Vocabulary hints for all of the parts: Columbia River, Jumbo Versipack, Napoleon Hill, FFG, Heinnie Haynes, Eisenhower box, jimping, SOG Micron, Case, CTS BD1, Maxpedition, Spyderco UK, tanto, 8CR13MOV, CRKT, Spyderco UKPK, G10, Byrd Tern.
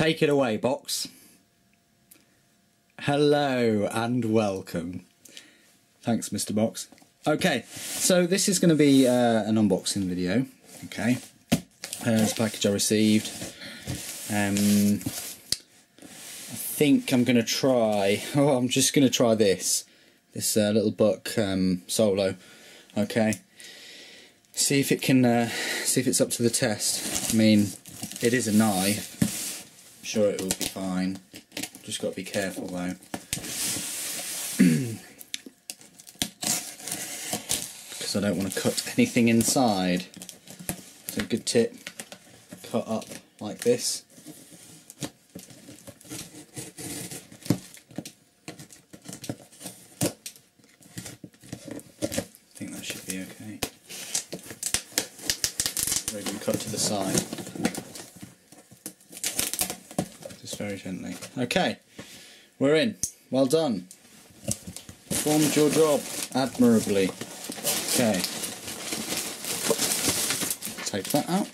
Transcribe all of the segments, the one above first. Take it away, box. Hello and welcome. Thanks, Mr. Box. Okay, so this is going to be an unboxing video. Okay, this package I received. I think I'm going to try. Oh, I'm just going to try this little buck solo. Okay, see if it can. See if it's up to the test. I mean, it is a knife. I'm sure it will be fine. Just got to be careful though. Because I don't want to cut anything inside. So, good tip, cut up like this. I think that should be okay. Maybe cut to the side. Very gently. Okay, we're in. Well done. Performed your job admirably. Okay. Take that out.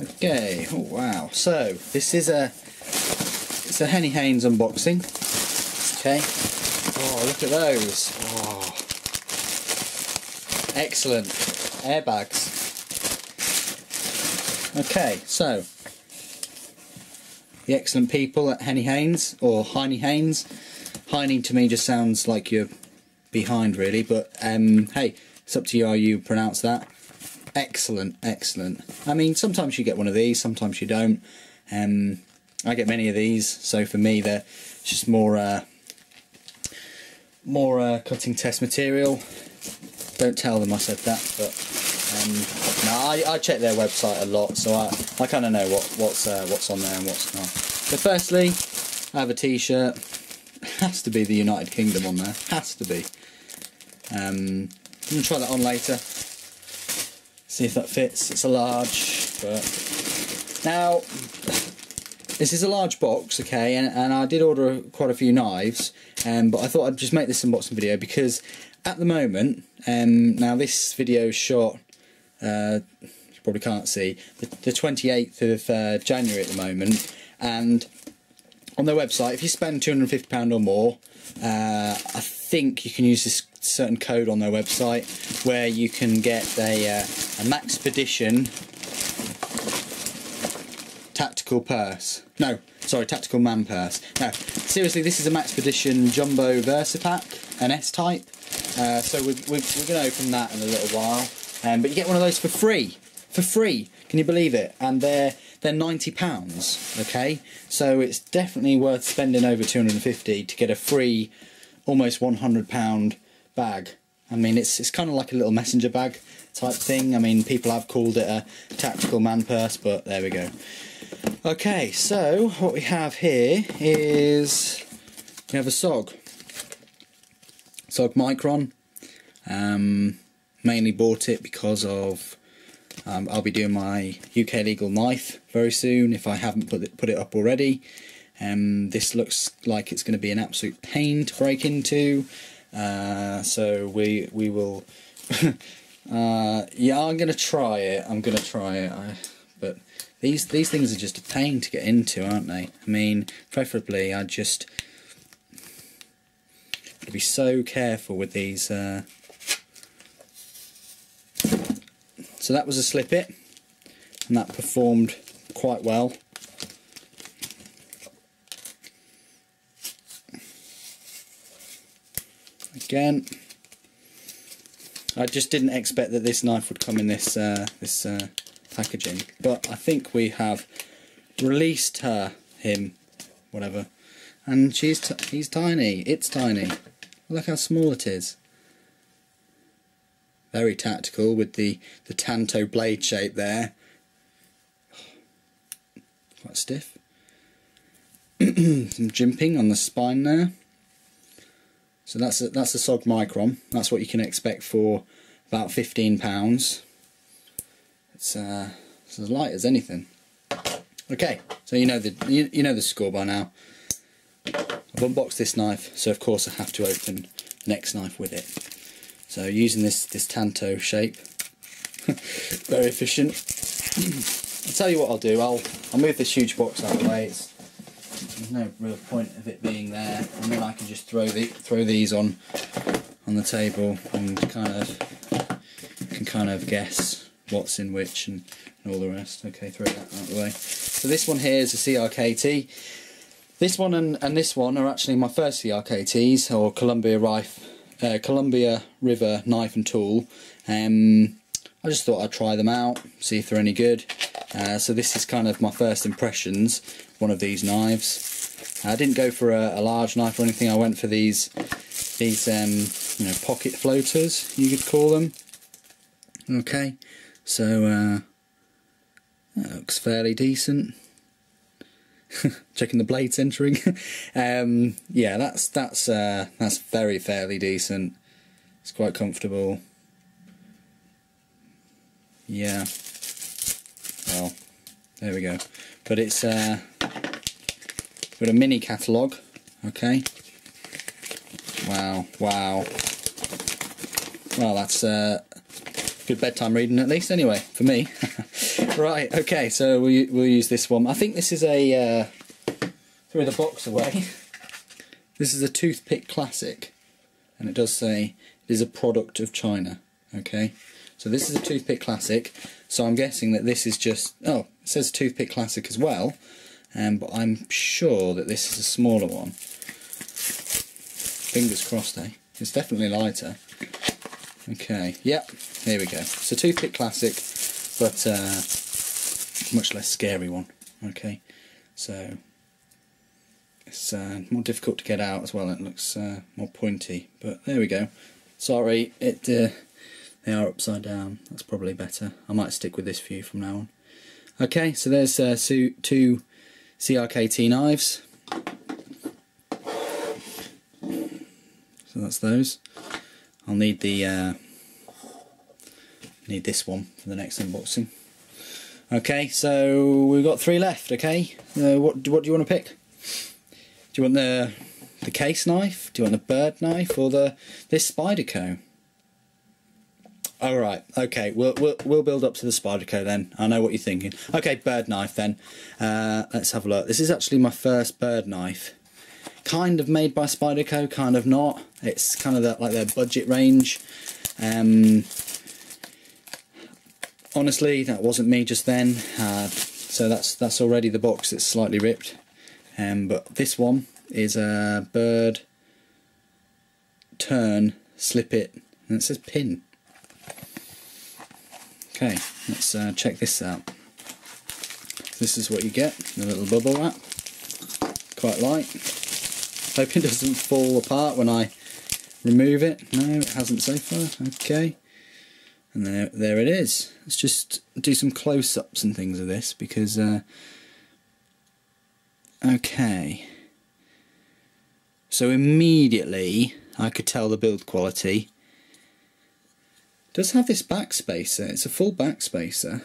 Okay. Oh wow. So this is it's a Heinnie Haynes unboxing. Okay. Oh, look at those. Oh. Excellent. Airbags. Okay. So. The excellent people at Heinnie Haynes, or Heinnie Haynes. Heinnie to me just sounds like you're behind really, but hey, it's up to you how you pronounce that. Excellent, excellent. I mean, sometimes you get one of these, sometimes you don't. I get many of these, so for me they're just more cutting test material. Don't tell them I said that, but now I check their website a lot, so I kind of know what's on there and what's not. So firstly, I have a T-shirt. Has to be the United Kingdom on there. Has to be. I'm gonna try that on later. See if that fits. It's a large. But now this is a large box, okay, and I did order quite a few knives, but I thought I'd just make this unboxing video because at the moment, now this video shot. You probably can't see the 28th of January at the moment, and on their website if you spend £250 or more I think you can use this certain code on their website where you can get a Maxpedition tactical purse. No, sorry, tactical man purse. No, seriously, this is a Maxpedition Jumbo Versipack, an S-type, so we're going to open that in a little while. But you get one of those for free. For free. Can you believe it? And they're £90, okay? So it's definitely worth spending over £250 to get a free almost £100 bag. I mean, it's kind of like a little messenger bag type thing. I mean, people have called it a tactical man purse, but there we go. Okay, so what we have here is we have a SOG Micron. Mainly bought it because of I'll be doing my UK legal knife very soon if I haven't put it up already. This looks like it's going to be an absolute pain to break into, so we will. Yeah, I'm going to try it. But these things are just a pain to get into, aren't they? I mean, preferably I just have to be so careful with these. So that was a slip it, and that performed quite well. Again, I just didn't expect that this knife would come in this packaging, but I think we have released him, whatever, and he's tiny. It's tiny. Look how small it is. Very tactical with the tanto blade shape there. Quite stiff. Some jimping on the spine there. So that's a SOG Micron. That's what you can expect for about £15. It's as light as anything. Okay, so you know the score by now. I've unboxed this knife, so of course I have to open the next knife with it. So using this tanto shape, very efficient. I'll tell you what I'll do, I'll move this huge box out of the way. There's no real point of it being there, and then I can just throw these on the table and kind of guess what's in which and all the rest. Okay, throw that out of the way. So this one here is a CRKT. This one and this one are actually my first CRKTs, or Columbia River knife and tool. I just thought I'd try them out, see if they're any good. So this is kind of my first impressions, one of these knives. I didn't go for a large knife or anything. I went for these you know, pocket floaters, you could call them. Okay, so that looks fairly decent. Checking the blades entering. Yeah, that's fairly decent. It's quite comfortable. Yeah. Well, there we go. But it's got a mini catalogue. Okay. Wow! Wow! Well, that's good bedtime reading, at least. Anyway, for me. Right. Okay. So we'll use this one. I think this is a throw the box away. This is a Toothpick Classic, and it does say it is a product of China. Okay. So this is a Toothpick Classic, so I'm guessing that this is just, oh, it says Toothpick Classic as well, but I'm sure that this is a smaller one. Fingers crossed, eh? It's definitely lighter. Okay, yep, here we go. So Toothpick Classic, but much less scary one. Okay, so it's more difficult to get out as well. It looks more pointy, but there we go. Sorry, it... they are upside down. That's probably better. I might stick with this view from now on. Okay, so there's two CRKT knives. So that's those. I'll need the need this one for the next unboxing. Okay, so we've got three left. Okay, what do you want to pick? Do you want the Case knife? Do you want the Byrd knife or this Spyderco? Alright, okay, we'll build up to the Spyderco then. I know what you're thinking. Okay, Byrd knife then. Let's have a look. This is actually my first Byrd knife. Kind of made by Spyderco, kind of not. It's kind of like their budget range. Honestly, that wasn't me just then. So that's already the box. It's slightly ripped. But this one is a Byrd Tern Slip It. And it says pin. Okay, let's check this out. This is what you get, the little bubble wrap. Quite light. Hope it doesn't fall apart when I remove it. No, it hasn't so far. Okay. And there it is. Let's just do some close-ups and things of this because... okay. So immediately I could tell the build quality. Does have this back spacer. It's a full back spacer.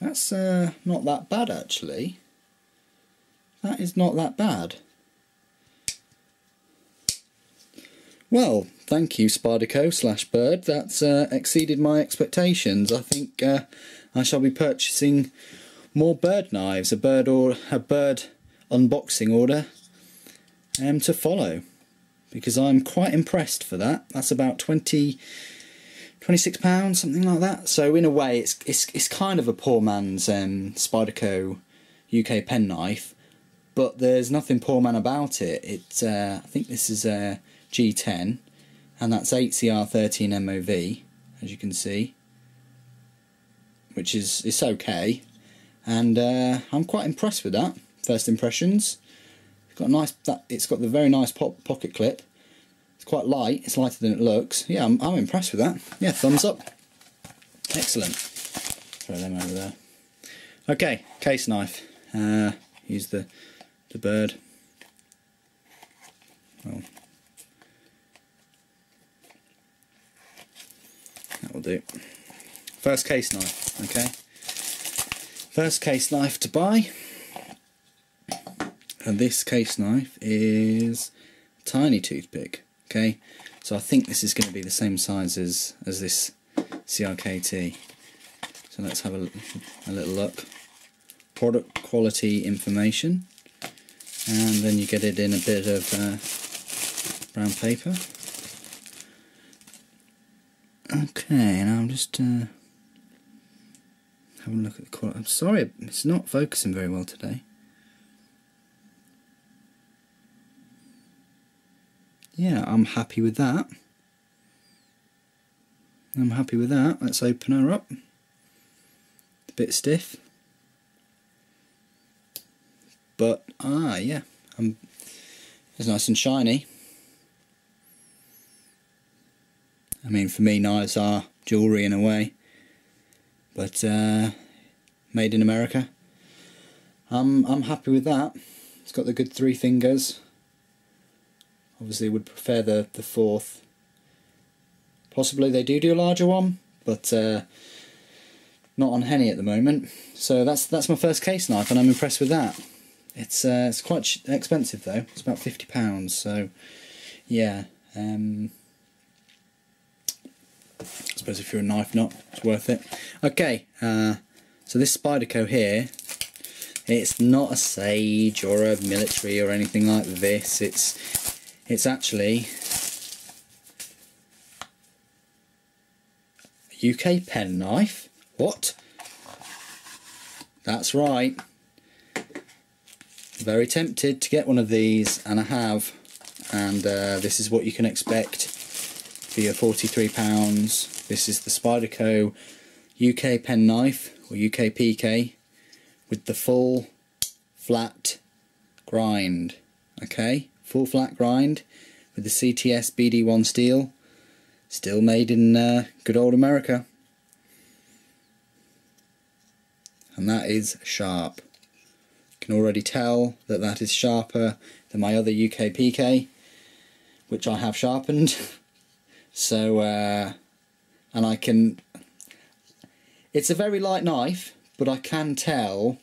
That's not that bad actually. That is not that bad. Well, thank you Spyderco/Byrd. That's exceeded my expectations. I think I shall be purchasing more Byrd knives, a Byrd unboxing order to follow. Because I'm quite impressed for that. That's about £26, something like that. So in a way, it's kind of a poor man's Spyderco UK pen knife, but there's nothing poor man about it. I think this is a G10, and that's 8CR13MOV, as you can see, which is it's okay, and I'm quite impressed with that. First impressions. Got a nice, it's got the very nice pocket clip. It's quite light. It's lighter than it looks. Yeah, I'm impressed with that. Yeah, thumbs up. Excellent. Throw them over there. Okay, Case knife. Use the Byrd. Well, that will do. First Case knife. Okay. First Case knife to buy. And this Case knife is a tiny toothpick. Okay, so I think this is going to be the same size as this CRKT. So let's have a little look. Product quality information, and then you get it in a bit of brown paper. Okay, and I'm just having a look at the quality. I'm sorry, it's not focusing very well today. Yeah, I'm happy with that. I'm happy with that. Let's open her up. It's a bit stiff. But, yeah, it's nice and shiny. I mean, for me, knives are jewellery in a way, but made in America. I'm happy with that. It's got the good three fingers. Obviously, would prefer the fourth. Possibly they do a larger one, but not on Heinnie at the moment. So that's my first Case knife, and I'm impressed with that. It's quite expensive though. It's about £50. So yeah, I suppose if you're a knife nut, it's worth it. Okay, so this Spyderco here, it's not a Sage or a military or anything like this. It's actually a UK pen knife. What? That's right. Very tempted to get one of these, and I have, and this is what you can expect for your £43. This is the Spyderco UK pen knife, or UKPK, with the full flat grind. Okay, full flat grind with the CTS BD1 steel, still made in good old America, and that is sharp. Can already tell that that is sharper than my other UKPK, which I have sharpened. So and I can, it's a very light knife, but I can tell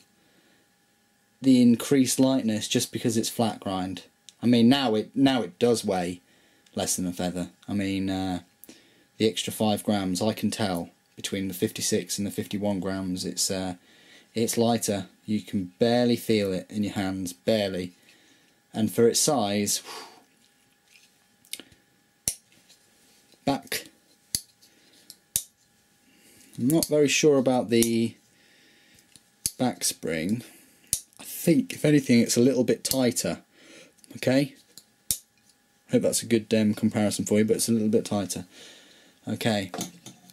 the increased lightness just because it's flat grind. I mean, now it does weigh less than a feather. I mean, the extra 5 grams I can tell between the 56 and the 51 grams. It's lighter. You can barely feel it in your hands, barely. And for its size, back. I'm not very sure about the back spring. I think, if anything, it's a little bit tighter. Okay? Hope that's a good comparison for you, but it's a little bit tighter. Okay,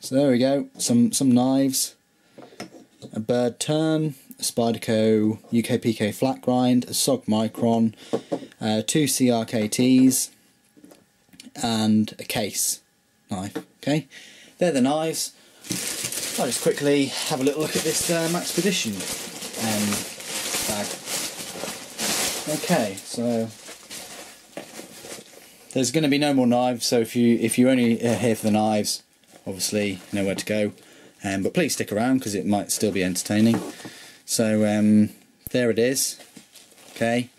so there we go. Some knives. A Byrd Tern, a Spyderco UKPK flat grind, a SOG Micron, 2 CRKTs, and a Case knife. Okay, they're the knives. I'll just quickly have a little look at this Maxpedition bag. Okay, so there's going to be no more knives. So if you only are here for the knives, obviously you know where to go. But please stick around because it might still be entertaining. So there it is. Okay,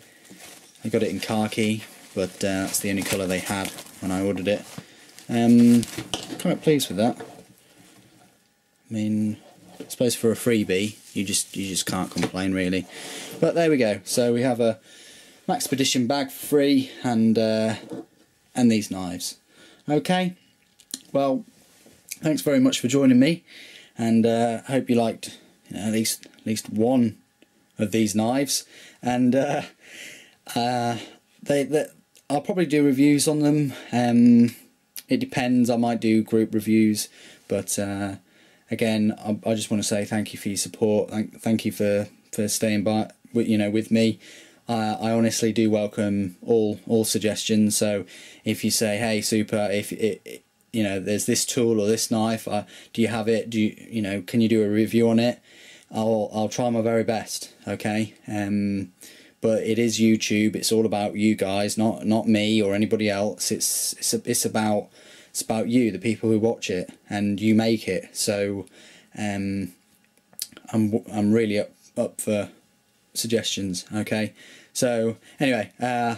I got it in khaki, but that's the only colour they had when I ordered it. Quite pleased with that. I mean, I suppose for a freebie, you just can't complain really. But there we go. So we have a Maxpedition bag for free, and these knives. Okay. Well, thanks very much for joining me. And I hope you liked, you know, at least one of these knives, and I'll probably do reviews on them. It depends. I might do group reviews, but again, I just want to say thank you for your support. Thank you for staying by, you know, with me. I honestly do welcome all suggestions. So if you say, hey, Super, you know, there's this tool or this knife, do you have it, you know, can you do a review on it? I'll try my very best. Okay, but it is YouTube. It's all about you guys, not me or anybody else. It's about you, the people who watch it, and you make it. So I'm really up for suggestions. Okay, so anyway, I'm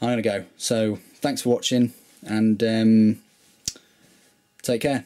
gonna go. So thanks for watching, and take care.